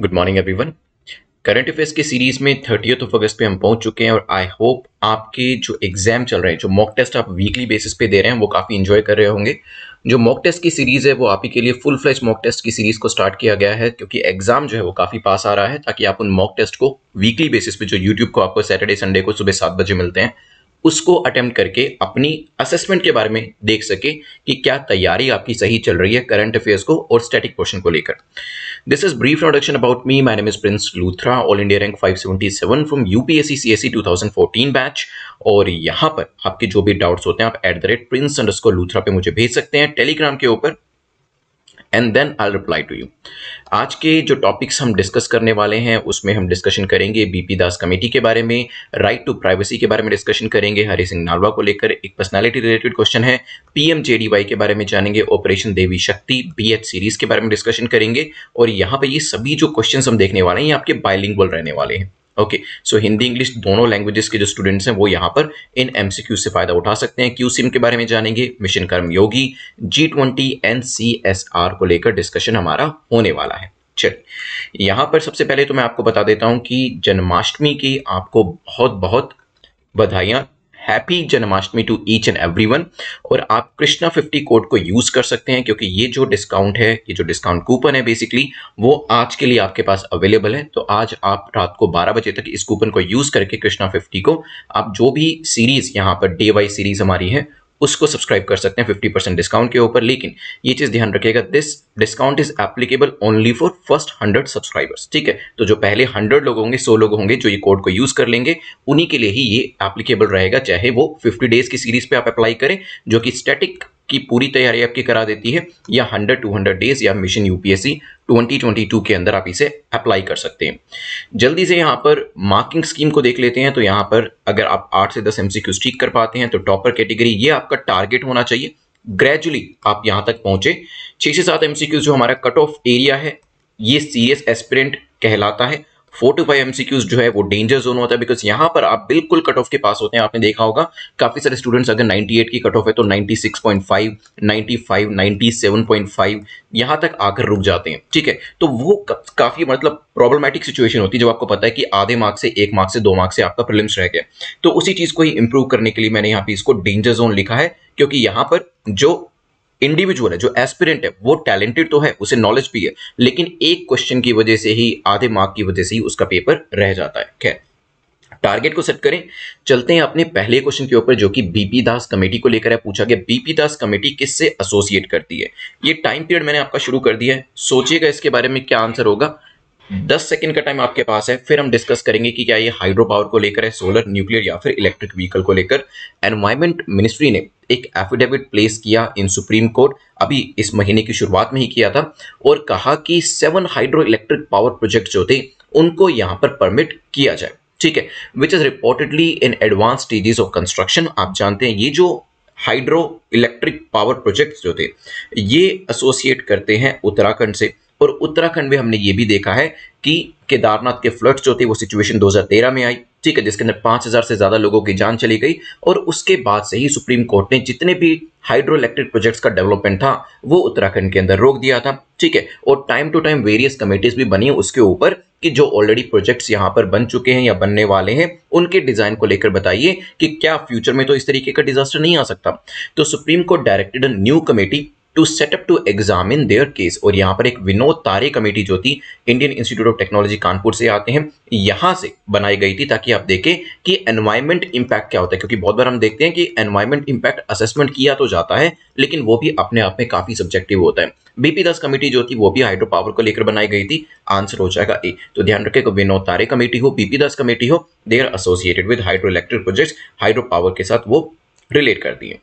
Good morning everyone. Current affairs की series में 30 अगस्त पे हम पहुंच चुके हैं और आई होप आपके जो एग्जाम चल रहे हैं, जो मॉक टेस्ट आप वीकली बेसिस पे दे रहे हैं, वो काफ़ी एंजॉय कर रहे होंगे। जो मॉक टेस्ट की सीरीज़ है वो आप ही के लिए फुल फ्लैश मॉक टेस्ट की सीरीज़ को स्टार्ट किया गया है, क्योंकि एग्जाम जो है वो काफ़ी पास आ रहा है, ताकि आप उन मॉक टेस्ट को वीकली बेसिस पे, जो यूट्यूब को आपको सैटरडे संडे को सुबह 7 बजे मिलते हैं, उसको अटेम्प्ट करके अपनी असेसमेंट के बारे में देख सके कि क्या तैयारी आपकी सही चल रही है करंट अफेयर्स को और स्टैटिक पोर्शन को लेकर। This is brief introduction about me. My name is Prince Luthra, all India rank 577 from UPSC CSC 2014 batch. और यहाँ पर आपके जो भी डाउट्स होते हैं आप @prince_luthra पे मुझे भेज सकते हैं टेलीग्राम के ऊपर, and then I reply to you. आज के जो टॉपिक्स हम डिस्कस करने वाले हैं उसमें हम डिस्कशन करेंगे बीपी दास कमेटी के बारे में, राइट टू प्राइवेसी के बारे में डिस्कशन करेंगे, हरि सिंह नालवा को लेकर एक पर्सनालिटी रिलेटेड क्वेश्चन है, पीएमजेडीवाई के बारे में जानेंगे, ऑपरेशन देवी शक्ति, बीएच सीरीज के बारे में डिस्कशन करेंगे। और यहाँ पर ये सभी जो क्वेश्चन हम देखने वाले हैं ये आपके बायलिंगुअल रहने वाले हैं। ओके, सो हिंदी इंग्लिश दोनों लैंग्वेजेस के जो स्टूडेंट्स हैं वो यहाँ पर इन एमसीक्यू से फायदा उठा सकते हैं। क्यूसीएम के बारे में जानेंगे, mission Karmayogi, G20 and CSR को लेकर डिस्कशन हमारा होने वाला है। चलिए, यहाँ पर सबसे पहले तो मैं आपको बता देता हूँ कि जन्माष्टमी की आपको बहुत बहुत बधाइयाँ। Happy Janmashtami to each and everyone. और आप कृष्णा 50 कोड को यूज़ कर सकते हैं, क्योंकि ये जो डिस्काउंट है, ये जो डिस्काउंट कूपन है बेसिकली, वो आज के लिए आपके पास अवेलेबल है। तो आज आप रात को 12 बजे तक इस कूपन को यूज़ करके कृष्णा 50 को आप जो भी सीरीज़ यहाँ पर डे वाई सीरीज़ हमारी है उसको सब्सक्राइब कर सकते हैं 50% डिस्काउंट के ऊपर। लेकिन ये चीज़ ध्यान रखिएगा, this discount is applicable only for first 100 subscribers. ठीक है, तो जो पहले 100 लोग होंगे, 100 लोग होंगे जो ये कोड को यूज़ कर लेंगे, उन्हीं के लिए ही ये एप्लीकेबल रहेगा। चाहे वो 50 डेज की सीरीज पे आप अप्लाई करें, जो कि स्टैटिक की पूरी तैयारी आपकी करा देती है, या 100 200 डेज या मिशन यूपीएससी 2022 के अंदर आप इसे अप्लाई कर सकते हैं। जल्दी से यहाँ पर मार्किंग स्कीम को देख लेते हैं। तो यहाँ पर अगर आप 8 से 10 एमसीक्यूज ठीक कर पाते हैं तो टॉपर कैटेगरी, ये आपका टारगेट होना चाहिए। ग्रेजुअली आप यहाँ तक पहुंचे। 6 से 7 एमसीक्यूज जो हमारा कट ऑफ एरिया है, ये सीएस एस्पिरेंट कहलाता है। 4 से 5 एमसीक्यूज जो है वो डेंजर जोन होता है, बिकॉज यहाँ पर आप बिल्कुल कट ऑफ के पास होते हैं। आपने देखा होगा काफी सारे स्टूडेंट्स, अगर 98 की कट ऑफ है तो 96.5, 95, 97.5 यहाँ तक आकर रुक जाते हैं। ठीक है, तो वो काफी मतलब प्रॉब्लमेटिक सिचुएशन होती है, जब आपको पता है कि आधे मार्क्स से, 1 मार्क्स से, 2 मार्क्स से आपका प्रीलिम्स रह गया। तो उसी चीज को ही इंप्रूव करने के लिए मैंने यहाँ पे इसको डेंजर जोन लिखा है, क्योंकि यहाँ पर जो इंडिविजुअल है, जो एस्पिरेंट है, वो टैलेंटेड तो है, उसे नॉलेज भी है, लेकिन एक क्वेश्चन की वजह से ही, आधे मार्क की वजह से ही उसका पेपर रह जाता है। खैर, टारगेट को सेट करें। चलते हैं अपने पहले क्वेश्चन के ऊपर, जो कि बीपी दास कमेटी को लेकर है। पूछा गया बीपी दास कमेटी किससे एसोसिएट करती है। ये टाइम पीरियड मैंने आपका शुरू कर दिया है, सोचिएगा इसके बारे में क्या आंसर होगा। 10 सेकेंड का टाइम आपके पास है, फिर हम डिस्कस करेंगे कि क्या ये हाइड्रो पावर को लेकर है, सोलर, न्यूक्लियर या फिर इलेक्ट्रिक व्हीकल को लेकर। एनवायरमेंट मिनिस्ट्री ने एक एफिडेविट प्लेस किया इन सुप्रीम कोर्ट, अभी इस महीने की शुरुआत में ही किया था, और कहा कि 7 हाइड्रो इलेक्ट्रिक पावर प्रोजेक्ट जो थे उनको यहाँ पर परमिट किया जाए। ठीक है, which is reportedly in advance stages of construction. आप जानते हैं ये जो हाइड्रो इलेक्ट्रिक पावर प्रोजेक्ट जो थे ये एसोसिएट करते हैं उत्तराखंड से, और उत्तराखंड में हमने ये भी देखा है कि केदारनाथ के फ्लड्स जो थे वो सिचुएशन 2013 में आई। ठीक है, जिसके अंदर 5000 से ज़्यादा लोगों की जान चली गई, और उसके बाद से ही सुप्रीम कोर्ट ने जितने भी हाइड्रो इलेक्ट्रिक प्रोजेक्ट्स का डेवलपमेंट था वो उत्तराखंड के अंदर रोक दिया था। ठीक है, और time to time various committees भी बनी उसके ऊपर कि जो ऑलरेडी प्रोजेक्ट्स यहाँ पर बन चुके हैं या बनने वाले हैं उनके डिज़ाइन को लेकर बताइए कि क्या फ्यूचर में तो इस तरीके का डिजास्टर नहीं आ सकता। तो Supreme Court directed a new committee to set up to examine their case. और यहाँ पर एक विनोद तारे कमेटी जो थी, Indian institute of Technology Kanpur से आते हैं, यहाँ से बनाई गई थी, ताकि आप देखें कि एनवायरमेंट इम्पैक्ट क्या होता है। क्योंकि बहुत बार हम देखते हैं कि एनवायरमेंट इम्पैक्ट असेसमेंट किया तो जाता है, लेकिन वो भी अपने आप में काफी सब्जेक्टिव होता है। बीपी दास कमेटी जो थी वो भी हाइड्रो पावर को लेकर बनाई गई थी। आंसर हो जाएगा ए। तो ध्यान रखेगा, विनोद तारे कमेटी हो, बीपी दास कमेटी हो, they are associated with hydro electric projects, hydro power के साथ वो रिलेट करती है।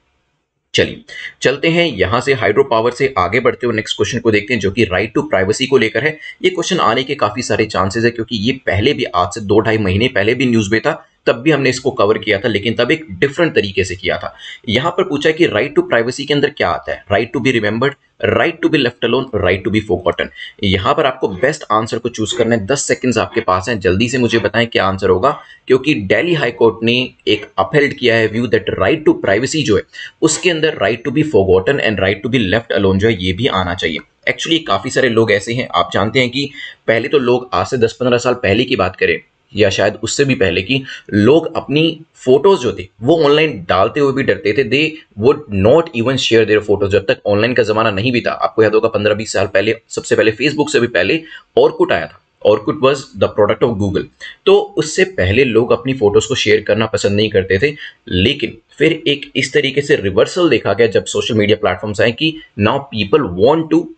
चलिए, चलते हैं यहाँ से हाइड्रो पावर से आगे बढ़ते हुए नेक्स्ट क्वेश्चन को देखते हैं, जो कि राइट टू प्राइवेसी को लेकर है। ये क्वेश्चन आने के काफ़ी सारे चांसेस है, क्योंकि ये पहले भी, आज से 2-2.5 महीने पहले भी न्यूज़ में था, तब भी हमने इसको कवर किया था, लेकिन तब एक डिफरेंट तरीके से किया था। यहाँ पर पूछा कि राइट टू प्राइवेसी के अंदर क्या आता है, right to be remembered, right to be left alone, right to be forgotten. यहाँ पर आपको बेस्ट आंसर को चूज करना है, 10 सेकंड्स आपके पास हैं, जल्दी से मुझे बताएं क्या आंसर होगा, क्योंकि दिल्ली हाई कोर्ट ने एक अपहेल्ड किया है view that right to privacy जो है उसके अंदर right to be forgotten and right to be left alone जो है ये भी आना चाहिए। एक्चुअली काफी सारे लोग ऐसे हैं, आप जानते हैं कि पहले तो लोग आज से 10-15 साल पहले की बात करें या शायद उससे भी पहले कि लोग अपनी फोटोज जो थे वो ऑनलाइन डालते हुए भी डरते थे, they would not even share their photos. जब तक ऑनलाइन का जमाना नहीं भी था, आपको याद होगा 15-20 साल पहले, सबसे पहले फेसबुक से भी पहले ऑरकुट आया था, Orkut was the product of Google, तो उससे पहले लोग अपनी फोटोज को शेयर करना पसंद नहीं करते थे। लेकिन फिर एक इस तरीके से रिवर्सल देखा गया जब सोशल मीडिया प्लेटफॉर्म्स आए कि now people want to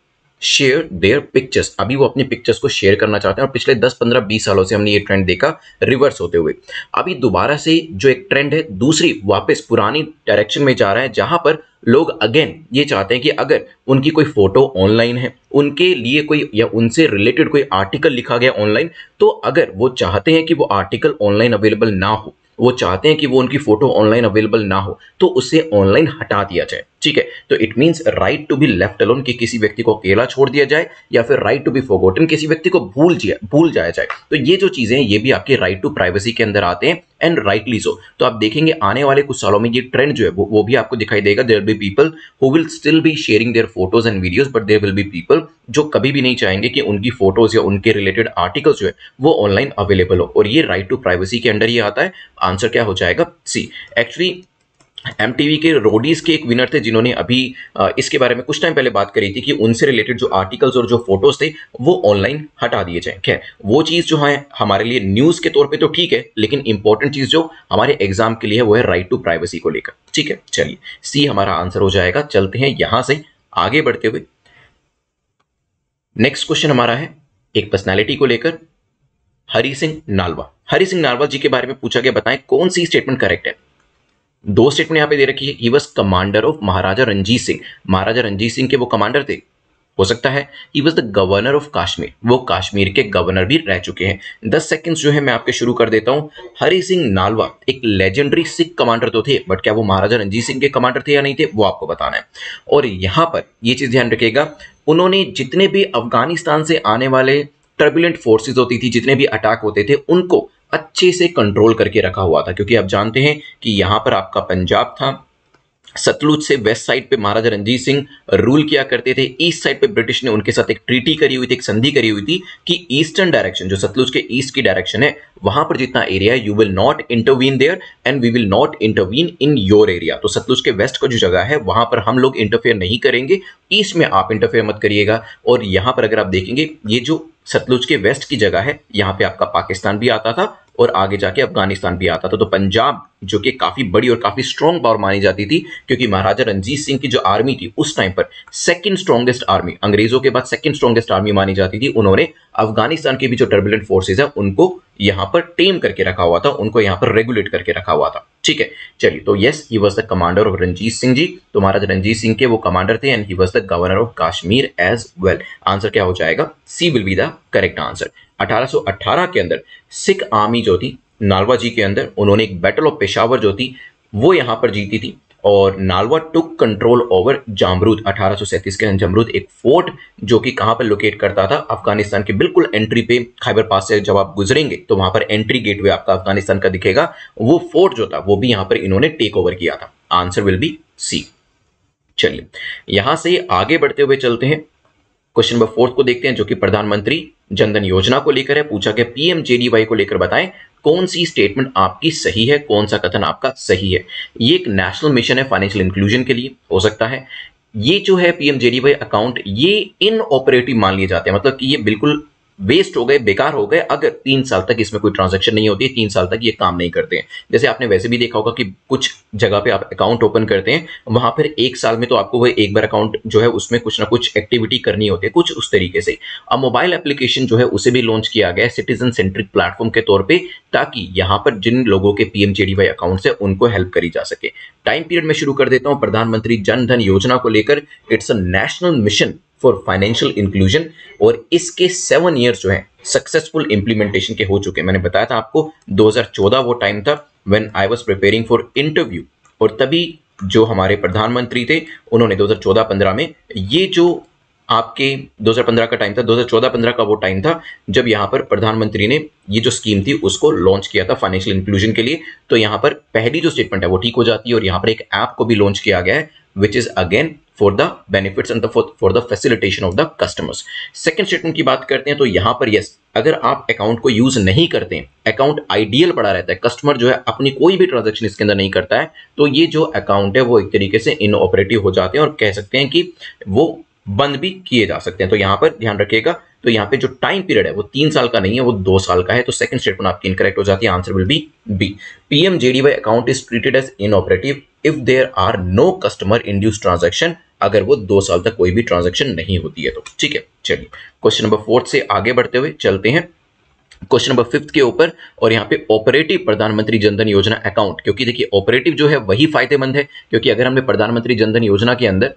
share their pictures, अभी वो अपनी पिक्चर्स को शेयर करना चाहते हैं। और पिछले 10-15-20 सालों से हमने ये ट्रेंड देखा रिवर्स होते हुए। अभी दोबारा से जो एक ट्रेंड है दूसरी वापस पुरानी डायरेक्शन में जा रहा है, जहां पर लोग अगेन ये चाहते हैं कि अगर उनकी कोई फोटो ऑनलाइन है, उनके लिए कोई या उनसे रिलेटेड कोई आर्टिकल लिखा गया ऑनलाइन, तो अगर वो चाहते हैं कि वो आर्टिकल ऑनलाइन अवेलेबल ना हो, वो चाहते हैं कि वो उनकी फोटो ऑनलाइन अवेलेबल ना हो, तो उसे ऑनलाइन हटा दिया जाए। ठीक है, तो it means right to be left alone कि किसी व्यक्ति को अकेला छोड़ दिया जाए, या फिर राइट टू बी फॉरगॉटन किसी व्यक्ति को भूल जाया जाए। तो ये जो चीजें हैं ये भी आपके राइट टू प्राइवेसी के अंदर आते हैं, एंड राइटली सो। तो आप देखेंगे आने वाले कुछ सालों में ये ट्रेंड जो है वो भी आपको दिखाई देगा। There will be people who will still be sharing their photos and videos, but there will be people जो कभी भी नहीं चाहेंगे कि उनकी फोटोज या उनके रिलेटेड आर्टिकल्स जो है वो ऑनलाइन अवेलेबल हो, और ये राइट टू प्राइवेसी के अंडर ही आता है। आंसर क्या हो जाएगा सी। एक्चुअली MTV के रोडीज के एक विनर थे जिन्होंने अभी इसके बारे में कुछ टाइम पहले बात करी थी कि उनसे रिलेटेड जो आर्टिकल्स और जो फोटोज थे वो ऑनलाइन हटा दिए जाएं। खैर, वो चीज़ जो है हमारे लिए न्यूज़ के तौर पे तो ठीक है, लेकिन इंपॉर्टेंट चीज़ जो हमारे एग्जाम के लिए है वो है राइट टू प्राइवेसी को लेकर। ठीक है, चलिए सी हमारा आंसर हो जाएगा। चलते हैं यहाँ से आगे बढ़ते हुए, नेक्स्ट क्वेश्चन हमारा है एक पर्सनैलिटी को लेकर, हरि सिंह नालवा। हरि सिंह नालवा जी के बारे में पूछा गया, बताएं कौन सी स्टेटमेंट करेक्ट है। दो स्टेटमेंट यहाँ पे दे रखी है, he was commander of Maharaja Ranjit Singh, Maharaja Ranjit Singh के वो कमांडर थे। हो सकता है he was the governor of Kashmir, वो कश्मीर के गवर्नर भी रह चुके हैं। 10 सेकंड्स जो है मैं आपके शुरू कर देता हूँ। हरि सिंह नालवा एक लेजेंडरी सिख कमांडर तो थे, बट क्या वो महाराजा रंजीत सिंह के कमांडर थे या नहीं थे वो आपको बताना है। और यहाँ पर ये चीज़ ध्यान रखिएगा, उन्होंने जितने भी अफगानिस्तान से आने वाले टर्बुलेंट फोर्सेज होती थी, जितने भी अटैक होते थे, उनको अच्छे से कंट्रोल करके रखा हुआ था, क्योंकि आप जानते हैं कि यहाँ पर आपका पंजाब था, सतलुज से वेस्ट साइड पे महाराजा रंजीत सिंह रूल किया करते थे, ईस्ट साइड पे ब्रिटिश ने उनके साथ एक ट्रीटी करी हुई थी, एक संधि करी हुई थी कि ईस्टर्न डायरेक्शन जो सतलुज के ईस्ट की डायरेक्शन है वहां पर जितना एरिया है, you will not intervene there and we will not intervene in your area. तो सतलुज के वेस्ट का जो जगह है वहां पर हम लोग इंटरफेयर नहीं करेंगे, ईस्ट में आप इंटरफेयर मत करिएगा। और यहाँ पर अगर आप देखेंगे ये जो सतलुज के वेस्ट की जगह है, यहाँ पे आपका पाकिस्तान भी आता था और आगे जाके अफगानिस्तान भी आता था। तो पंजाब जो कि काफी बड़ी और काफी स्ट्रॉन्ग पावर मानी जाती थी, क्योंकि महाराजा रंजीत सिंह की जो आर्मी थी उस टाइम पर सेकंड स्ट्रॉन्गेस्ट आर्मी, अंग्रेजों के बाद सेकंड स्ट्रॉन्गेस्ट आर्मी मानी जाती थी। उन्होंने अफगानिस्तान के भी जो टर्बुलेंट फोर्सेस है उनको यहाँ पर टेम करके रखा हुआ था, उनको यहाँ पर रेगुलेट करके रखा हुआ था। ठीक है, चलिए, तो yes he was the commander of Ranjit Singh ji, तो महाराजा रंजीत सिंह के वो कमांडर थे, and he was the governor of Kashmir as well. Answer क्या हो जाएगा, C will be the correct answer. 1818 के अंदर सिख आर्मी जो थी नालवा जी के अंदर, उन्होंने एक बैटल ऑफ पेशावर जो थी वो यहाँ पर जीती थी, और Nalwa took control over Jamrud. 1837 के अंदर जामरूद एक फोर्ट जो कि कहाँ पर लोकेट करता था, अफगानिस्तान के बिल्कुल एंट्री पे, खैबर पास से जब आप गुजरेंगे तो वहां पर एंट्री गेटवे आपका अफगानिस्तान का दिखेगा, वो फोर्ट जो था वो भी यहाँ पर इन्होंने टेक ओवर किया था। Answer will be C. चलिए यहाँ से आगे बढ़ते हुए चलते हैं, क्वेश्चन नंबर 4 को देखते हैं, जो कि प्रधानमंत्री जनधन योजना को लेकर है। पूछा गया पीएमजेडीवाई को लेकर बताएं कौन सी स्टेटमेंट आपकी सही है, कौन सा कथन आपका सही है। ये एक नेशनल मिशन है फाइनेंशियल इंक्लूजन के लिए। हो सकता है ये जो है पीएमजेडीवाई अकाउंट ये इनऑपरेटिव मान लिए जाते हैं, मतलब कि ये बिल्कुल वेस्ट हो गए, बेकार हो गए, अगर 3 साल तक इसमें कोई ट्रांजैक्शन नहीं होती है, 3 साल तक ये काम नहीं करते हैं। जैसे आपने वैसे भी देखा होगा कि कुछ जगह पे आप अकाउंट ओपन करते हैं, वहां पर 1 साल में तो आपको वो एक बार अकाउंट जो है उसमें कुछ ना कुछ एक्टिविटी करनी होती है, कुछ उस तरीके से। अब मोबाइल एप्लीकेशन जो है उसे भी लॉन्च किया गया है सिटीजन सेंट्रिक प्लेटफॉर्म के तौर पर, ताकि यहाँ पर जिन लोगों के पीएमजेडीवाई अकाउंट्स है उनको हेल्प करी जा सके। टाइम पीरियड में शुरू कर देता हूँ प्रधानमंत्री जन धन योजना को लेकर। It's a national mission for financial inclusion, और इसके 7 ईयर्स जो है सक्सेसफुल इम्प्लीमेंटेशन के हो चुके हैं। मैंने बताया था आपको 2014 वो टाइम था when I was preparing for interview, और तभी जो हमारे प्रधानमंत्री थे उन्होंने 2014-15 में ये जो आपके 2015 का टाइम था, 2014-15 का वो टाइम था जब यहाँ पर प्रधानमंत्री ने ये जो स्कीम थी उसको लॉन्च किया था फाइनेंशियल इंक्लूजन के लिए। तो यहाँ पर पहली जो स्टेटमेंट है वो ठीक हो जाती है, और यहाँ पर एक ऐप को भी लॉन्च किया गया है which is again for the benefits and for the facilitation of the customers. Second statement की बात करते हैं तो यहाँ पर यस, अगर आप अकाउंट को यूज नहीं करते हैं, अकाउंट आइडियल पड़ा रहता है, कस्टमर जो है अपनी कोई भी ट्रांजैक्शन इसके अंदर नहीं करता है, तो ये जो अकाउंट है वो एक तरीके से इनऑपरेटिव हो जाते हैं और कह सकते हैं कि वो बंद भी किए जा सकते हैं। तो यहाँ पर ध्यान रखिएगा, तो यहाँ पे जो टाइम पीरियड है वो 3 साल का नहीं है, वो 2 साल का है। तो सेकंड स्टेटमेंट आपकी इनकरेक्ट हो जाती है, answer will be B. PMJDY account is treated as inoperative if there are no customer induced transaction, अगर वो 2 साल तक कोई भी ट्रांजैक्शन नहीं होती है तो। ठीक है, चलिए क्वेश्चन नंबर 4 से आगे बढ़ते हुए चलते हैं क्वेश्चन नंबर 5 के ऊपर, और यहाँ पे ऑपरेटिव प्रधानमंत्री जनधन योजना अकाउंट, क्योंकि देखिए ऑपरेटिव जो है वही फायदेमंद है, क्योंकि अगर हमने प्रधानमंत्री जनधन योजना के अंदर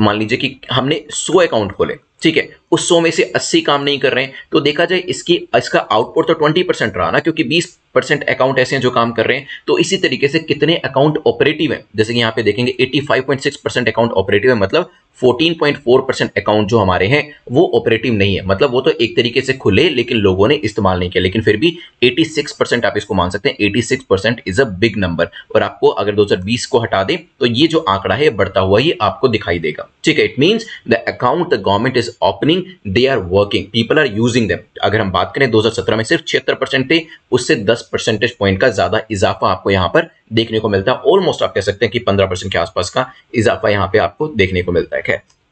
मान लीजिए कि हमने 100 अकाउंट खोले, ठीक है, उस 100 में से 80 काम नहीं कर रहे हैं, तो देखा जाए इसका आउटपुट तो 20% रहा ना, क्योंकि 20% अकाउंट ऐसे हैं जो काम कर रहे हैं। तो इसी तरीके से कितने अकाउंट ऑपरेटिव हैं, जैसे कि यहाँ पे देखेंगे 85.6% अकाउंट ऑपरेटिव है, मतलब 14.4% अकाउंट जो हमारे हैं वो ऑपरेटिव नहीं है, मतलब वो तो एक तरीके से खुले लेकिन लोगों ने इस्तेमाल नहीं किया, लेकिन फिर भी 86% आप इसको मान सकते हैं। 86% इज अ बिग नंबर, और आपको अगर 2020 को हटा दें तो ये जो आंकड़ा है बढ़ता हुआ ये आपको दिखाई देगा। ठीक है, it means the account the government is opening, they are working, people are using them. अगर हम बात करें 2017 में सिर्फ 76% थे, उससे 10 परसेंटेज पॉइंट का ज्यादा इजाफा आपको यहाँ पर देखने को मिलता है। ऑलमोस्ट आप कह सकते हैं कि 15% के आसपास का इजाफा यहाँ पे आपको देखने को मिलता है।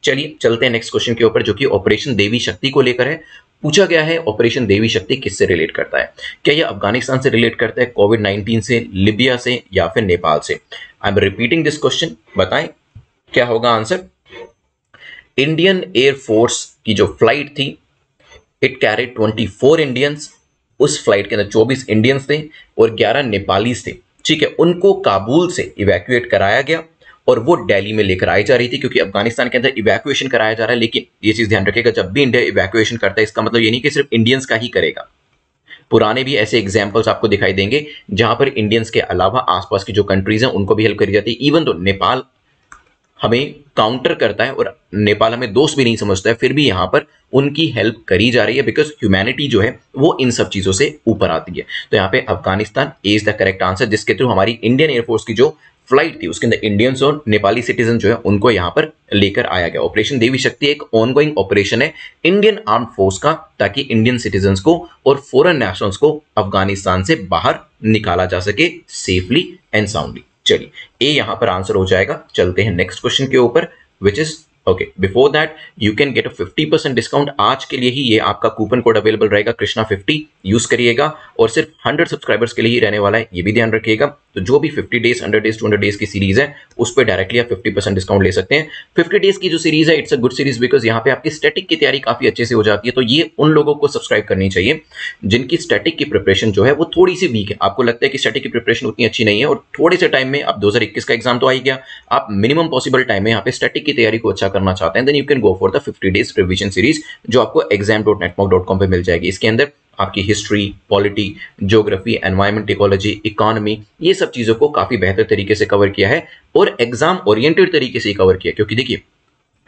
चलिए चलते हैं नेक्स्ट क्वेश्चन के ऊपर, जो कि ऑपरेशन देवी शक्ति को लेकर है। पूछा गया है ऑपरेशन देवी शक्ति किससे रिलेट करता है, क्या यह अफगानिस्तान से रिलेट करता है, कोविड-19 से, लीबिया से, या फिर नेपाल से। I am repeating this question, बताएं क्या होगा आंसर। इंडियन एयरफोर्स की जो फ्लाइट थी इट कैरीड 24 इंडियंस, उस फ्लाइट के अंदर 24 इंडियंस थे और 11 नेपालीज थे। ठीक है, उनको काबुल से इवैक्यूएट कराया गया और वो दिल्ली में लेकर आई जा रही थी, क्योंकि अफगानिस्तान के अंदर इवैक्यूएशन कराया जा रहा है। लेकिन ये चीज़ ध्यान रखिएगा, जब भी इंडिया इवैक्यूएशन करता है इसका मतलब ये नहीं कि सिर्फ इंडियंस का ही करेगा, पुराने भी ऐसे एग्जाम्पल्स आपको दिखाई देंगे जहां पर इंडियंस के अलावा आसपास की जो कंट्रीज हैं उनको भी हेल्प करी जाती है। इवन तो नेपाल हमें काउंटर करता है और नेपाल हमें दोस्त भी नहीं समझता है, फिर भी यहाँ पर उनकी हेल्प करी जा रही है, बिकॉज ह्यूमैनिटी जो है वो इन सब चीज़ों से ऊपर आती है। तो यहाँ पे Afghanistan is the correct answer, जिसके थ्रू हमारी इंडियन एयरफोर्स की जो फ्लाइट थी उसके अंदर इंडियंस और नेपाली सिटीजन जो है उनको यहाँ पर लेकर आया गया। ऑपरेशन देवी शक्ति एक ऑनगोइंग ऑपरेशन है इंडियन आर्म्ड फोर्स का, ताकि इंडियन सिटीजन को और फॉरेन नेशनल्स को अफगानिस्तान से बाहर निकाला जा सके सेफली एंड साउंडली। चलिए ए यहाँ पर आंसर हो जाएगा। चलते हैं नेक्स्ट क्वेश्चन के ऊपर, which is okay. Before that you can get a 50% discount, आज के लिए ही ये आपका कूपन कोड अवेलेबल रहेगा, कृष्णा 50, यूज करिएगा, और सिर्फ 100 सब्सक्राइबर्स के लिए ही रहने वाला है, ये भी ध्यान रखिएगा। तो जो भी 50 डेज 100 डेज 200 डेज की सीरीज है उस पर डायरेक्टली आप 50% डिस्काउंट ले सकते हैं। 50 डेज की जो सीरीज है it's a good series, because यहाँ पे आपकी स्टैटिक की तैयारी काफी अच्छे से हो जाती है, तो ये उन लोगों को सब्सक्राइब करनी चाहिए जिनकी स्टैटिक की प्रिपरेशन जो है वो थोड़ी सी वीक है, आपको लगता है कि स्टैटिक की प्रिपरेशन उतनी अच्छी नहीं है, और थोड़े से टाइम में आप 2021 का एग्जाम तो आ ही गया, आप मिनिमम पॉसिबल टाइम में यहाँ पे स्टैटिक की तैयारी को अच्छा करना चाहते हैं, then you can go for the 50 days revision series, जो आपको exam.netmock.com पे मिल जाएगी। इसके अंदर आपकी history, polity, geography, environment, ecology, economy, ये सब चीज़ों को काफ़ी बेहतर तरीके से कवर किया है और एग्जाम ओरिएंटेड तरीके से कवर किया, क्योंकि देखिए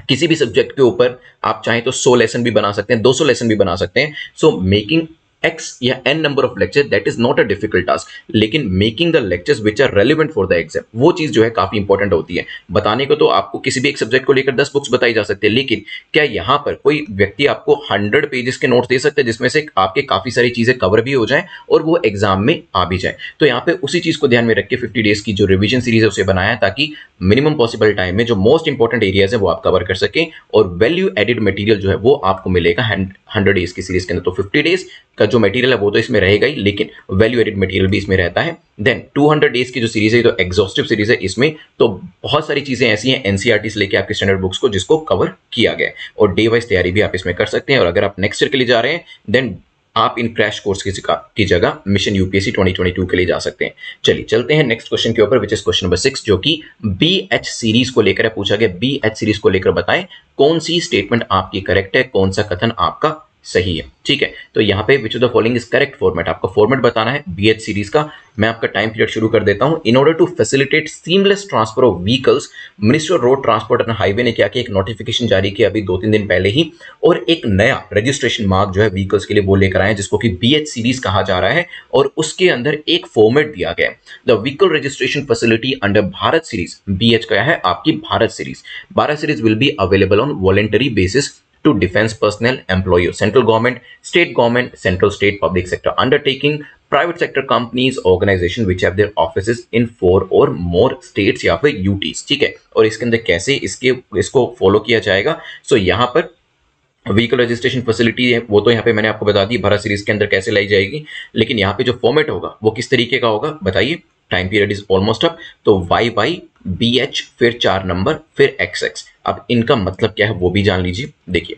किसी भी सब्जेक्ट के ऊपर आप चाहें तो 100 लेसन भी बना सकते हैं, 200 लेसन भी बना सकते हैं। सो मेकिंग X या N number of lecture that is not a difficult task, लेकिन making the lectures which are relevant for the exam, वो चीज़ जो है काफ़ी इंपॉर्टेंट होती है। बताने को तो आपको किसी भी एक सब्जेक्ट को लेकर 10 बुक्स बताई जा सकती है, लेकिन क्या यहाँ पर कोई व्यक्ति आपको 100 पेजेस के नोट्स दे सकते हैं जिसमें से आपके काफ़ी सारी चीज़ें कवर भी हो जाएं और वो एग्जाम में आ भी जाएं। तो यहाँ पे उसी चीज़ को ध्यान में रख के 50 डेज की जो रिविजन सीरीज है उसे बनाया, ताकि मिनिमम पॉसिबल टाइम में जो मोस्ट इंपॉर्टेंट एरियाज है वो आप कवर कर सकें, और वैल्यू एडेड मटीरियल जो है वो आपको मिलेगा 100 डेज की सीरीज के अंदर। तो 50 डेज का जो मटेरियल है वो तो इसमें रहेगा ही, लेकिन वैल्यू एडेड मटेरियल भी इसमें रहता है। देन 200 डेज की जो सीरीज है तो एग्जॉस्टिव सीरीज है, इसमें तो बहुत सारी चीज़ें ऐसी हैं एनसीईआरटी से लेके आपके स्टैंडर्ड बुक्स को जिसको कवर किया गया है, और डे वाइज तैयारी भी आप इसमें कर सकते हैं। और अगर आप नेक्स्ट ईयर के लिए जा रहे हैं देन आप इन क्रैश कोर्स की जगह मिशन यूपीएससी 2022 के लिए जा सकते हैं। चलिए चलते हैं नेक्स्ट क्वेश्चन के ऊपर, विच इज क्वेश्चन नंबर 6, जो कि बीएच सीरीज को लेकर पूछा गया। बीएच सीरीज को लेकर बताएं कौन सी स्टेटमेंट आपकी करेक्ट है, कौन सा कथन आपका सही है। ठीक है, तो यहाँ पे which of the following is correct format, आपका फॉर्मेट बताना है बीएच सीरीज का। मैं आपका टाइम पीरियड शुरू कर देता हूं। In order to facilitate seamless transfer of vehicles, ministry of road transport and highway ने क्या किया, एक नोटिफिकेशन जारी किया अभी 2-3 दिन पहले ही, और एक नया रजिस्ट्रेशन मार्क जो है व्हीकल्स के लिए वो लेकर आए जिसको कि बीएच सीरीज कहा जा रहा है, और उसके अंदर एक फॉर्मेट दिया गया है the vehicle registration facility under Bharat series. BH क्या है आपकी Bharat series. Bharat series will be available on voluntary basis to defense personnel, employee of central government, central state public sector undertaking, private sector companies, organization which have their offices in 4 or more states या फिर UTs। ठीक है, और इसके अंदर कैसे इसको follow किया जाएगा। सो यहाँ पर व्हीकल रजिस्ट्रेशन फैसिलिटी है वो तो यहाँ पे मैंने आपको बता दी भारत सीरीज के अंदर कैसे लाई जाएगी, लेकिन यहाँ पे जो फॉर्मेट होगा वो किस तरीके का होगा बताइए। Time period is almost up, तो YY BH फिर 4 नंबर फिर XX। अब इनका मतलब क्या है वो भी जान लीजिए। देखिए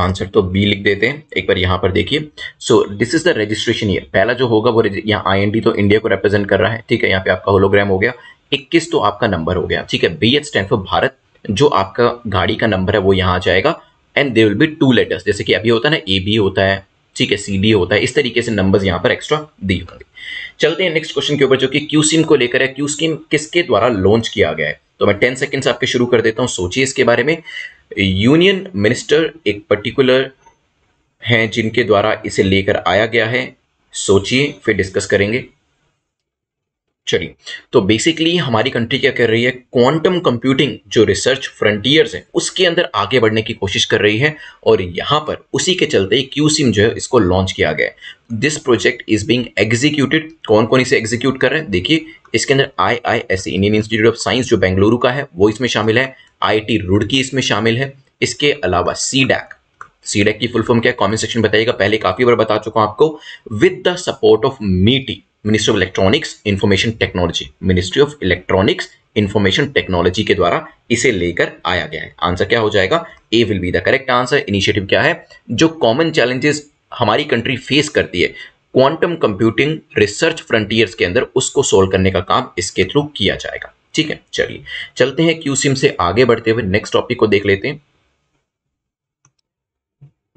आंसर तो B लिख देते हैं, एक बार यहाँ पर देखिए। So this is the registration year, पहला जो होगा वो यहाँ IND तो इंडिया को रिप्रेजेंट कर रहा है। ठीक है, यहाँ पे आपका होलोग्राम हो गया 21, तो आपका नंबर हो गया। ठीक है, BH स्टैंड फॉर भारत, जो आपका गाड़ी का नंबर है वो यहाँ आ जाएगा। And there will be 2 letters, जैसे कि अभी होता है ना AB होता है, ठीक है, CD होता है, इस तरीके से नंबर्स यहाँ पर एक्स्ट्रा दिए होंगे। चलते हैं नेक्स्ट क्वेश्चन के ऊपर जो कि QSIM को लेकर है। QSIM किसके द्वारा लॉन्च किया गया है, तो मैं 10 सेकंड्स आपके शुरू कर देता हूँ। सोचिए इसके बारे में। यूनियन मिनिस्टर एक पर्टिकुलर हैं जिनके द्वारा इसे लेकर आया गया है, सोचिए फिर डिस्कस करेंगे। चलिए, तो बेसिकली हमारी कंट्री क्या कर रही है, क्वांटम कंप्यूटिंग जो रिसर्च फ्रंटियर्स है उसके अंदर आगे बढ़ने की कोशिश कर रही है, और यहाँ पर उसी के चलते QSIM जो है इसको लॉन्च किया गया है। This project is being executed, कौन कौन इसे एग्जीक्यूट कर रहे हैं देखिए। इसके अंदर IISc Indian institute of science जो बेंगलुरु का है वो इसमें शामिल है, IIT रुड़की इसमें शामिल है, इसके अलावा CDAC की फुल फॉर्म क्या है कॉमेंट सेक्शन बताइएगा, पहले काफी बार बता चुका हूँ आपको। With the support of MITI ministry of electronics information technology, ministry of electronics information technology के द्वारा इसे लेकर आया गया है। आंसर क्या हो जाएगा, A will be the correct answer. Initiative क्या है, जो कॉमन चैलेंजेस हमारी कंट्री फेस करती है क्वांटम कंप्यूटिंग रिसर्च फ्रंटियर्स के अंदर, उसको सोल्व करने का काम इसके थ्रू किया जाएगा। ठीक है, चलिए चलते हैं QSIM से आगे बढ़ते हुए नेक्स्ट टॉपिक को देख लेते हैं।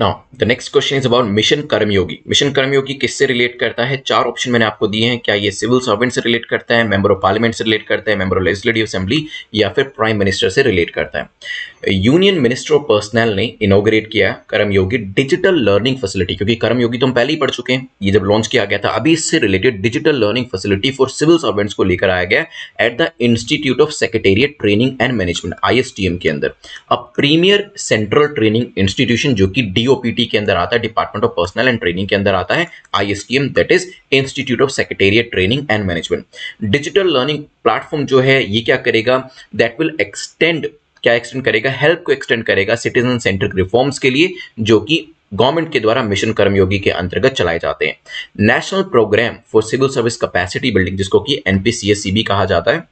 Now, the next question is about mission Karmayogi. Mission Karmayogi किससे रिलेट करता है, 4 ऑप्शन मैंने आपको दिए हैं। क्या ये सिविल सर्वेंट से रिलेट करता है, मेंबर ऑफ पार्लियामेंट से रिलेट करता है, मेंबर ऑफ लेजिस्लेटिव असेंबली, या फिर प्राइम मिनिस्टर से रिलेट करता है। यूनियन मिनिस्टर ऑफ पर्सनल ने इनोग्रेट किया कर्मयोगी डिजिटल लर्निंग फैसिलिटी, क्योंकि कर्मयोगी तो हम पहले ही पढ़ चुके हैं, ये जब लॉन्च किया गया था। अभी इससे related digital learning facility for civil servants को लेकर आया गया at the institute of secretariat training and management ISTM के अंदर। अब प्रीमियर सेंट्रल ट्रेनिंग इंस्टीट्यूशन जो कि DOPT के अंदर आता है, department of personnel and training के अंदर आता है, ISTM that is institute of secretariat training and management. Digital learning platform जो है ये क्या करेगा, दैट विल एक्सटेंड, क्या एक्सटेंड करेगा, हेल्प को एक्सटेंड करेगा सिटीजन सेंट्रिक रिफॉर्म्स के लिए जो कि गवर्नमेंट के द्वारा मिशन कर्मयोगी के अंतर्गत चलाए जाते हैं। National programme for civil service capacity building जिसको कि NPCSSCB कहा जाता है,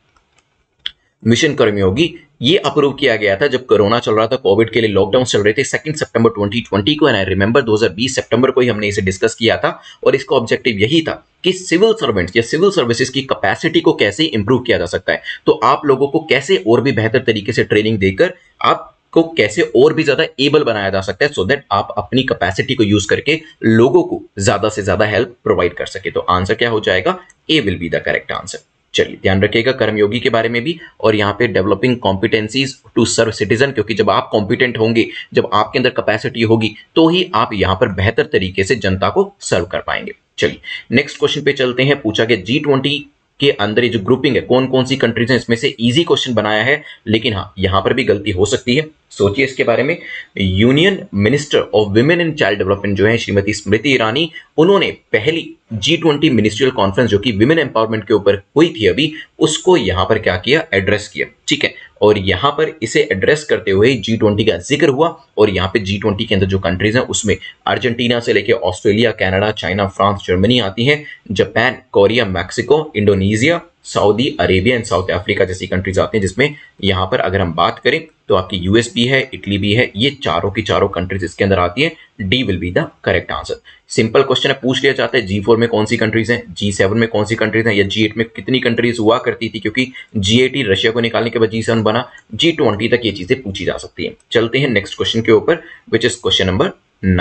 मिशन कर्मयोगी ये अप्रूव किया गया था जब कोरोना चल रहा था, कोविड के लिए लॉकडाउन चल रहे थे 2 सितंबर 2020 को। एंड आई रिमेंबर 2020 सितंबर को ही हमने इसे डिस्कस किया था, और इसका ऑब्जेक्टिव यही था कि सिविल सर्वेंट्स या सिविल सर्विसेज की कैपेसिटी को कैसे इंप्रूव किया जा सकता है, तो आप लोगों को कैसे और भी बेहतर तरीके से ट्रेनिंग देकर आपको कैसे और भी ज्यादा एबल बनाया जा सकता है, सो दैट आप अपनी कैपेसिटी को यूज करके लोगों को ज्यादा से ज्यादा हेल्प प्रोवाइड कर सके। तो आंसर क्या हो जाएगा, A will be the correct answer. चलिए ध्यान रखिएगा कर्मयोगी के बारे में भी, और यहाँ पे developing competencies to serve citizen, क्योंकि जब आप कॉम्पिटेंट होंगे, जब आपके अंदर कैपेसिटी होगी, तो ही आप यहाँ पर बेहतर तरीके से जनता को सर्व कर पाएंगे। चलिए नेक्स्ट क्वेश्चन पे चलते हैं। पूछा गया G20 के अंदर ये जो ग्रुपिंग है कौन कौन सी कंट्रीज है, इसमें से इजी क्वेश्चन बनाया है, लेकिन हाँ यहाँ पर भी गलती हो सकती है, सोचिए इसके बारे में। Union minister of women and child development जो है श्रीमती स्मृति ईरानी, उन्होंने पहली G20 मिनिस्ट्रियल कॉन्फ्रेंस जो कि विमेन एम्पावरमेंट के ऊपर हुई थी अभी, उसको यहाँ पर क्या किया, एड्रेस किया। ठीक है, और यहाँ पर इसे एड्रेस करते हुए G20 का जिक्र हुआ, और यहाँ पे G20 के अंदर जो कंट्रीज हैं उसमें अर्जेंटीना से लेके Australia, Canada, China, France, Germany आती हैं, Japan, Korea, Mexico, Indonesia, Saudi Arabia and South Africa जैसी कंट्रीज आती हैं, जिसमें यहाँ पर अगर हम बात करें तो आपकी यूएस भी है, इटली भी है, ये चारों की चारों कंट्रीज इसके अंदर आती है। D will be the correct answer. Simple question है, पूछ लिया जाता है G4 में कौन सी कंट्रीज हैं, G7 में कौन सी कंट्रीज हैं, या G8 में कितनी कंट्रीज हुआ करती थी, क्योंकि G80 रशिया को निकालने के बाद G7 बना। G20 तक ये चीजें पूछी जा सकती है। चलते हैं नेक्स्ट क्वेश्चन के ऊपर, विच इज क्वेश्चन नंबर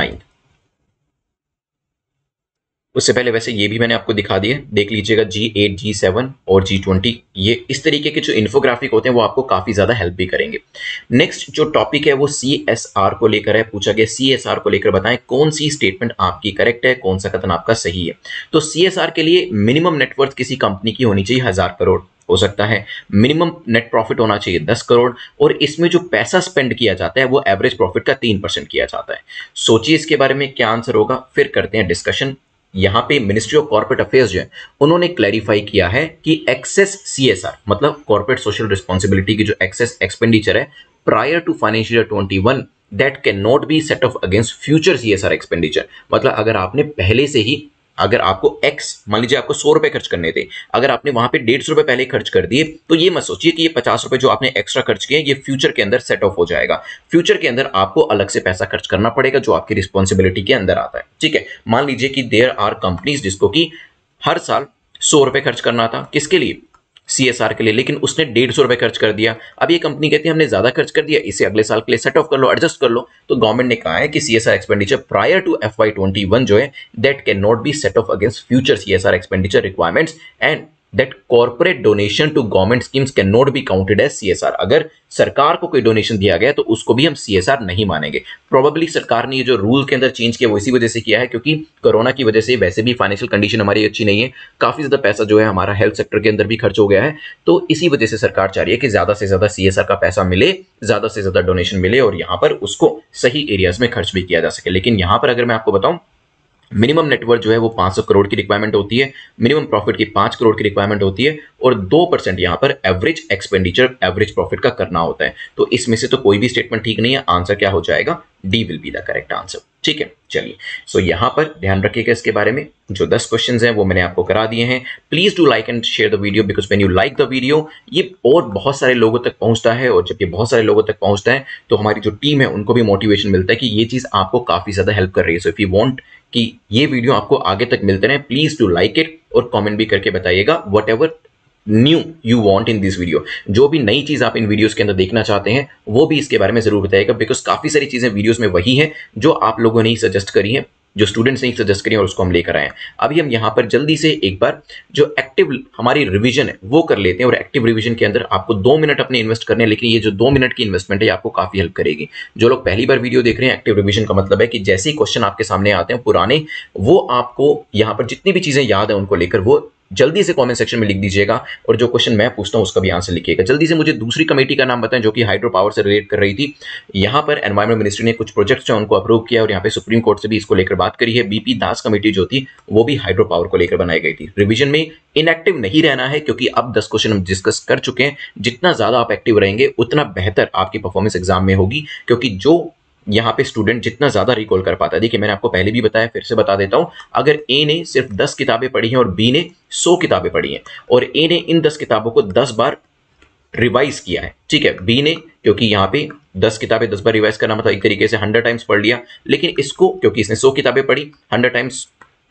9। उससे पहले वैसे ये भी मैंने आपको दिखा दिया, देख लीजिएगा G8, G7 और G20, ये इस तरीके के जो इन्फोग्राफिक होते हैं वो आपको काफी ज्यादा हेल्प भी करेंगे। नेक्स्ट जो टॉपिक है वो CSR को लेकर है। पूछा गया CSR को लेकर बताएं कौन सी स्टेटमेंट आपकी करेक्ट है, कौन सा कथन आपका सही है। तो CSR के लिए मिनिमम नेटवर्थ किसी कंपनी की होनी चाहिए 1000 करोड़, हो सकता है मिनिमम नेट प्रॉफिट होना चाहिए 10 करोड़, और इसमें जो पैसा स्पेंड किया जाता है वो एवरेज प्रॉफिट का 3% किया जाता है। सोचिए इसके बारे में क्या आंसर होगा, फिर करते हैं डिस्कशन। यहाँ पे मिनिस्ट्री ऑफ कॉर्पोरेट अफेयर्स जो है उन्होंने क्लैरिफाई किया है कि एक्सेस CSR मतलब कॉर्पोरेट सोशल रिस्पॉन्सिबिलिटी की जो एक्सेस एक्सपेंडिचर है prior to financial year 2021 that can not be set off against future CSR expenditure. मतलब अगर आपने पहले से ही, अगर आपको एक्स, मान लीजिए आपको 100 रुपए खर्च करने थे, अगर आपने वहां पे 150 रुपए पहले खर्च कर दिए, तो ये मत सोचिए कि ये 50 रुपए जो आपने एक्स्ट्रा खर्च किए ये फ्यूचर के अंदर सेट ऑफ हो जाएगा। फ्यूचर के अंदर आपको अलग से पैसा खर्च करना पड़ेगा जो आपकी रिस्पॉन्सिबिलिटी के अंदर आता है। ठीक है, मान लीजिए कि देयर आर कंपनीज जिसको कि हर साल 100 रुपए खर्च करना था, किसके लिए, CSR के लिए, लेकिन उसने 150 रुपए खर्च कर दिया। अब ये कंपनी कहती है हमने ज्यादा खर्च कर दिया, इसे अगले साल के लिए सेट ऑफ कर लो, एडजस्ट कर लो। तो गवर्नमेंट ने कहा है कि CSR expenditure prior to FY21 जो है that can not be set off against future CSR expenditure requirements and that corporate donation to government schemes can not be counted as CSR। अगर सरकार को कोई डोनेशन दिया गया तो उसको भी हम CSR नहीं मानेंगे। प्रोबेबली सरकार ने ये जो रूल के अंदर चेंज किया वो इसी वजह से किया है, क्योंकि कोरोना की वजह से वैसे भी फाइनेंशियल कंडीशन हमारी अच्छी नहीं है, काफी ज्यादा पैसा जो है हमारा हेल्थ सेक्टर के अंदर भी खर्च हो गया है। तो इसी वजह से सरकार चाह रही है कि ज्यादा से ज्यादा CSR का पैसा मिले, ज्यादा से ज्यादा डोनेशन मिले, और यहाँ पर उसको सही एरियाज में खर्च भी किया जा सके। लेकिन यहाँ पर अगर मैं आपको बताऊं, मिनिमम नेटवर्थ जो है वो 500 करोड़ की रिक्वायरमेंट होती है, मिनिमम प्रॉफिट की 5 करोड़ की रिक्वायरमेंट होती है, और 2% यहाँ पर एवरेज एक्सपेंडिचर एवरेज प्रॉफिट का करना होता है। तो इसमें से तो कोई भी स्टेटमेंट ठीक नहीं है। आंसर क्या हो जाएगा, D will be the correct answer. ठीक है, चलिए सो यहाँ पर ध्यान रखिएगा इसके बारे में। जो 10 क्वेश्चंस हैं वो मैंने आपको करा दिए हैं। Please do like and share the video because when you like the video ये और बहुत सारे लोगों तक पहुंचता है, और जब ये बहुत सारे लोगों तक पहुंचता है तो हमारी जो टीम है उनको भी मोटिवेशन मिलता है कि ये चीज आपको काफी ज्यादा हेल्प कर रही है। सो इफ यू वॉन्ट कि ये वीडियो आपको आगे तक मिलते रहे, प्लीज डू लाइक इट, और कॉमेंट भी करके बताइएगा whatever new you want in this video. जो भी नई चीज आप इन वीडियोस के अंदर देखना चाहते हैं वो भी इसके बारे में जरूर बताइएगा, बिकॉज काफी सारी चीजें वीडियोस में वही हैं जो आप लोगों ने ही सजेस्ट करी हैं, जो स्टूडेंट्स ने ही सजेस्ट करी हैं, और उसको हम लेकर आए हैं। अभी हम यहाँ पर जल्दी से एक बार जो एक्टिव हमारी रिविजन है वो कर लेते हैं, और एक्टिव रिविजन के अंदर आपको 2 मिनट अपने इन्वेस्ट करने हैं, लेकिन ये जो 2 मिनट की इन्वेस्टमेंट है आपको काफी हेल्प करेगी। जो लोग पहली बार वीडियो देख रहे हैं, एक्टिव रिविजन का मतलब है कि जैसे ही क्वेश्चन आपके सामने आते हैं पुराने, वो आपको यहाँ पर जितनी भी चीजें याद है उनको लेकर वो जल्दी से कमेंट सेक्शन में लिख दीजिएगा, और जो क्वेश्चन मैं पूछता हूं उसका भी आंसर लिखिएगा। जल्दी से मुझे दूसरी कमेटी का नाम बताएं जो कि हाइड्रो पावर से रिलेट कर रही थी। यहां पर एनवायरमेंट मिनिस्ट्री ने कुछ प्रोजेक्ट्स जो उनको अप्रूव किया, और यहां पे सुप्रीम कोर्ट से भी इसको लेकर बात करी है। बीपी दास कमेटी जो थी वो भी हाइड्रो पावर को लेकर बनाई गई थी। रिविजन में इनएक्टिव नहीं रहना है, क्योंकि अब 10 क्वेश्चन हम डिस्कस कर चुके हैं। जितना ज्यादा आप एक्टिव रहेंगे उतना बेहतर आपकी परफॉर्मेंस एग्जाम में होगी, क्योंकि जो यहाँ पे स्टूडेंट जितना ज्यादा रिकॉल कर पाता है, देखिए मैंने आपको पहले भी बताया, फिर से बता देता हूँ, अगर ए ने सिर्फ 10 किताबें पढ़ी हैं और बी ने 100 किताबें पढ़ी हैं, और ए ने इन 10 किताबों को 10 बार रिवाइज किया है, ठीक है, बी ने, क्योंकि यहाँ पे 10 किताबें 10 बार रिवाइज करना मतलब एक तरीके से 100 टाइम्स पढ़ लिया, लेकिन इसको क्योंकि इसने 100 किताबें पढ़ी 100 टाइम्स,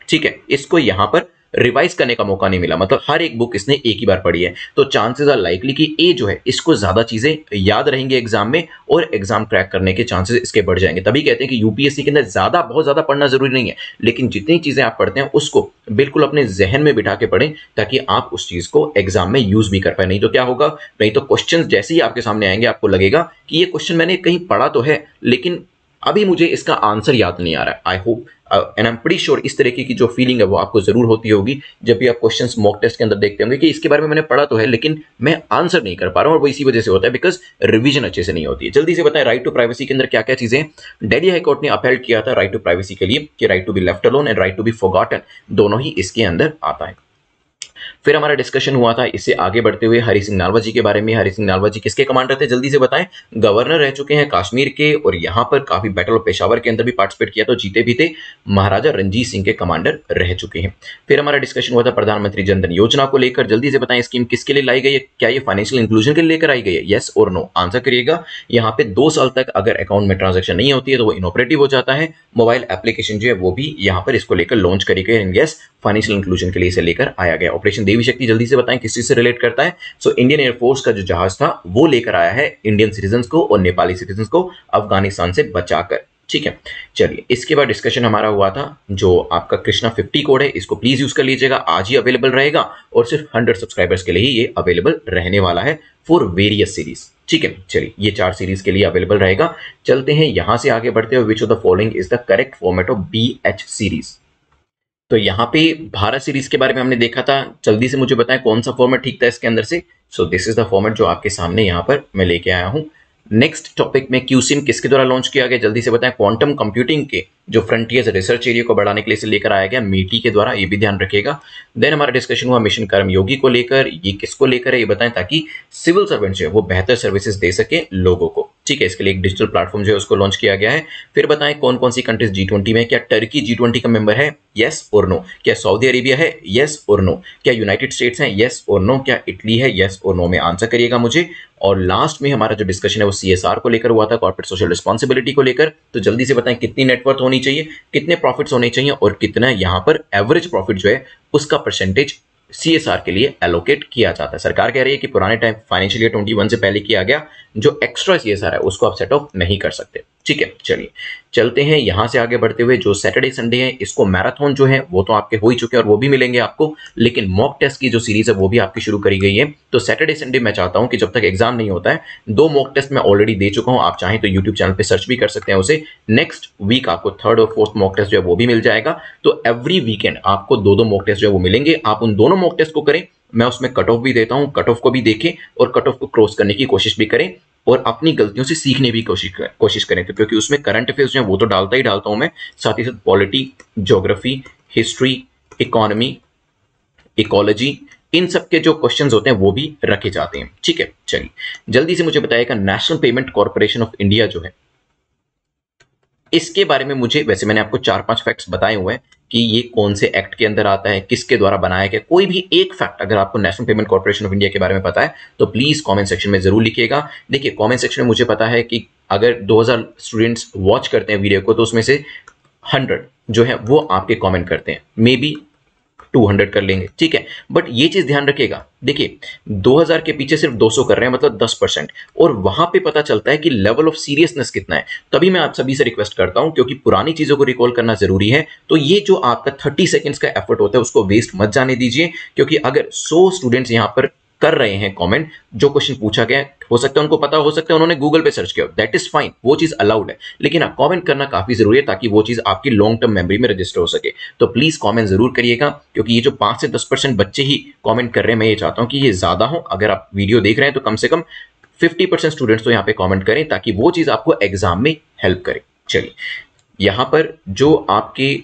ठीक है, इसको यहाँ पर रिवाइज करने का मौका नहीं मिला, मतलब हर एक बुक इसने एक ही बार पढ़ी है। तो चांसेस आर लाइकली कि ए जो है इसको ज्यादा चीजें याद रहेंगी एग्जाम में, और एग्जाम क्रैक करने के चांसेस इसके बढ़ जाएंगे। तभी कहते हैं कि यूपीएससी के अंदर ज्यादा बहुत ज्यादा पढ़ना जरूरी नहीं है, लेकिन जितनी चीजें आप पढ़ते हैं उसको बिल्कुल अपने जहन में बिठा के पढ़ें, ताकि आप उस चीज को एग्जाम में यूज भी कर पाए। नहीं तो क्या होगा, नहीं तो क्वेश्चन जैसे ही आपके सामने आएंगे आपको लगेगा कि ये क्वेश्चन मैंने कहीं पढ़ा तो है, लेकिन अभी मुझे इसका आंसर याद नहीं आ रहा है। I hope and I am pretty sure इस तरीके की जो फीलिंग है वो आपको जरूर होती होगी जब भी आप क्वेश्चंस मॉक टेस्ट के अंदर देखते होंगे कि इसके बारे में मैंने पढ़ा तो है लेकिन मैं आंसर नहीं कर पा रहा हूँ, और वो इसी वजह से होता है बिकॉज रिवीजन अच्छे से नहीं होती है। जल्दी से बताएं, राइट टू प्राइवेसी के अंदर क्या क्या चीजें हैं। दिल्ली हाईकोर्ट ने अपील किया था राइट टू प्राइवेसी के लिए कि right to be left alone and right to be forgotten, दोनों ही इसके अंदर आता है। फिर हमारा डिस्कशन हुआ था, इससे आगे बढ़ते हुए हरि सिंह नालवा जी के बारे में। हरि सिंह नालवा जी किसके कमांडर थे जल्दी से बताएं, गवर्नर रह चुके हैं कश्मीर के, और यहाँ पर काफी बैटल ऑफ पेशावर के अंदर भी पार्टिसिपेट किया तो जीते भी थे, महाराजा रंजीत सिंह के कमांडर रह चुके हैं। फिर हमारा डिस्कशन हुआ था प्रधानमंत्री जनधन योजना को लेकर, जल्दी से बताएं स्कीम किसके लिए लाई गई है, क्या ये फाइनेंशियल इंक्लूजन के लिए लेकर आई गई है, येस और नो आंसर करिएगा। यहाँ पे 2 साल तक अगर अकाउंट में ट्रांजेक्शन नहीं होती है तो वो इनऑपरेटिव हो जाता है, मोबाइल एप्लीकेशन जो है वो भी यहाँ पर इसको लेकर लॉन्च करी गई, एंड येस फाइनेंशियल इंक्लूजन के लिए इसे लेकर आया गया। ऑपरेशन देवी शक्ति जल्दी से बताएं किस चीज से रिलेट करता है, सो इंडियन एयरफोर्स का जो जहाज था वो लेकर आया है इंडियन सिटीजन को और नेपाली सिटीजन को अफगानिस्तान से बचाकर, ठीक है। चलिए इसके बाद डिस्कशन हमारा हुआ था जो आपका कृष्णा 50 कोड है, इसको प्लीज यूज कर लीजिएगा, आज ही अवेलेबल रहेगा और सिर्फ 100 सब्सक्राइबर्स के लिए ही ये अवेलेबल रहने वाला है फॉर वेरियस सीरीज, ठीक है। चलिए ये 4 सीरीज के लिए अवेलेबल रहेगा। चलते हैं यहाँ से आगे बढ़ते हुए, which of the following is the correct format of BH series. तो यहाँ पे भारत सीरीज के बारे में हमने देखा था, जल्दी से मुझे बताएं कौन सा फॉर्मेट ठीक था इसके अंदर से, so this is the format जो आपके सामने यहाँ पर मैं लेके आया हूँ। नेक्स्ट टॉपिक में क्यूसिम किसके द्वारा लॉन्च किया गया जल्दी से बताएं, क्वांटम कंप्यूटिंग के जो फ्रंटियर्स रिसर्च एरिया को बढ़ाने के लिए से लेकर आया गया मीटी के द्वारा, ये भी ध्यान रखिएगा। देन हमारा डिस्कशन हुआ मिशन कर्मयोगी को लेकर, ये किसको लेकर है ये बताएं ताकि सिविल सर्वेंट जो है वो बेहतर सर्विसेज दे सके लोगों को, ठीक है। इसके लिए एक डिजिटल प्लेटफॉर्म जो है उसको लॉन्च किया गया है। फिर बताएं कौन कौन सी कंट्रीज G20 में, क्या टर्की G20 का मेंबर है, येस और नो, क्या सऊदी अरेबिया है, येस और नो, क्या यूनाइटेड स्टेट्स है, येस और नो, क्या इटली है, येस और नो में आंसर करिएगा मुझे। और लास्ट में हमारा जो डिस्कशन है वो CSR को लेकर हुआ था, कॉर्पोरेट सोशल रिस्पॉन्सिबिलिटी को लेकर, तो जल्दी से बताएं कितनी नेटवर्थ होनी चाहिए, कितने प्रॉफिट्स होने चाहिए और कितना यहाँ पर एवरेज प्रॉफिट जो है उसका परसेंटेज CSR के लिए एलोकेट किया जाता है। सरकार कह रही है कि पुराने टाइम फाइनेंशियल ईयर 21 से पहले किया गया जो एक्स्ट्रा CSR है उसको आप सेट ऑफ नहीं कर सकते, ठीक है। चलिए चलते हैं यहाँ से आगे बढ़ते हुए, जो सैटरडे संडे है इसको मैराथन जो है वो तो आपके हो ही चुके हैं और वो भी मिलेंगे आपको, लेकिन मॉक टेस्ट की जो सीरीज है वो भी आपकी शुरू करी गई है। तो सैटरडे संडे मैं चाहता हूँ कि जब तक एग्जाम नहीं होता है, 2 मॉक टेस्ट मैं ऑलरेडी दे चुका हूँ, आप चाहें तो यूट्यूब चैनल पर सर्च भी कर सकते हैं उसे। नेक्स्ट वीक आपको 3rd और 4th मॉक टेस्ट जो है वो भी मिल जाएगा, तो एवरी वीकेंड आपको 2-2 मॉक टेस्ट जो है वो मिलेंगे। आप उन दोनों मॉक टेस्ट को करें, मैं उसमें कट ऑफ भी देता हूँ, कट ऑफ को भी देखें और कट ऑफ को क्रॉस करने की कोशिश भी करें और अपनी गलतियों से सीखने की कोशिश करें, तो क्योंकि उसमें करंट अफेयर्स जो है वो तो डालता ही डालता हूं मैं, साथ ही साथ polity, geography, history, economy, ecology, इन सब के जो क्वेश्चंस होते हैं वो भी रखे जाते हैं, ठीक है। चलिए जल्दी से मुझे बताइएगा national payment corporation of India जो है इसके बारे में मुझे, वैसे मैंने आपको 4-5 फैक्ट्स बताए हुए हैं कि ये कौन से एक्ट के अंदर आता है, किसके द्वारा बनाया गया, कोई भी एक फैक्ट अगर आपको national payment corporation of India के बारे में पता है तो प्लीज कमेंट सेक्शन में जरूर लिखिएगा। देखिए कमेंट सेक्शन में मुझे पता है कि अगर 2000 स्टूडेंट्स वॉच करते हैं वीडियो को तो उसमें से 100 जो है वो आपके कॉमेंट करते हैं, मे बी 200 कर लेंगे, ठीक है। बट ये चीज ध्यान रखिएगा, देखिए 2000 के पीछे सिर्फ 200 कर रहे हैं, मतलब 10%, और वहां पे पता चलता है कि लेवल ऑफ सीरियसनेस कितना है। तभी मैं आप सभी से रिक्वेस्ट करता हूं क्योंकि पुरानी चीजों को रिकॉल करना जरूरी है, तो ये जो आपका 30 सेकंड्स का एफर्ट होता है उसको वेस्ट मत जाने दीजिए, क्योंकि अगर 100 स्टूडेंट्स यहां पर कर रहे हैं कमेंट, जो क्वेश्चन पूछा गया हो सकता है उनको पता, हो सकता है उन्होंने गूगल पे सर्च किया, दैट इज फाइन, वो चीज अलाउड है, लेकिन आप कमेंट करना काफी जरूरी है ताकि वो चीज आपकी लॉन्ग टर्म मेमोरी में रजिस्टर हो सके। तो प्लीज कमेंट जरूर करिएगा, क्योंकि ये जो 5 से 10% बच्चे ही कमेंट कर रहे हैं, मैं ये चाहता हूं कि ये ज्यादा हो। अगर आप वीडियो देख रहे हैं तो कम से कम 50% स्टूडेंट्स तो यहाँ पे कॉमेंट करें ताकि वो चीज आपको एग्जाम में हेल्प करे। चलिए यहाँ पर जो आपके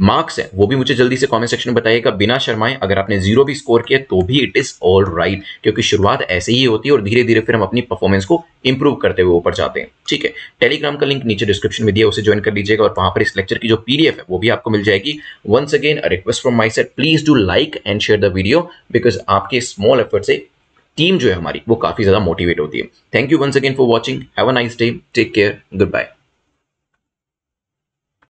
मार्क्स है वो भी मुझे जल्दी से कमेंट सेक्शन में बताइएगा, बिना शर्माएं। अगर आपने 0 भी स्कोर किया तो भी इट इज ऑल राइट, क्योंकि शुरुआत ऐसे ही होती है और धीरे धीरे फिर हम अपनी परफॉर्मेंस को इंप्रूव करते हुए ऊपर जाते हैं, ठीक है। टेलीग्राम का लिंक नीचे डिस्क्रिप्शन में दिया, उसे ज्वाइन कर लीजिएगा और वहां पर इस लेक्चर की जो PDF है वो भी आपको मिल जाएगी। Once again a request from my side, please do like and share the video, because आपके स्मॉल एफर्ट से टीम जो है हमारी वो काफी ज्यादा मोटिवेट होती है। Thank you once again for watching, have a nice day, take care, good bye.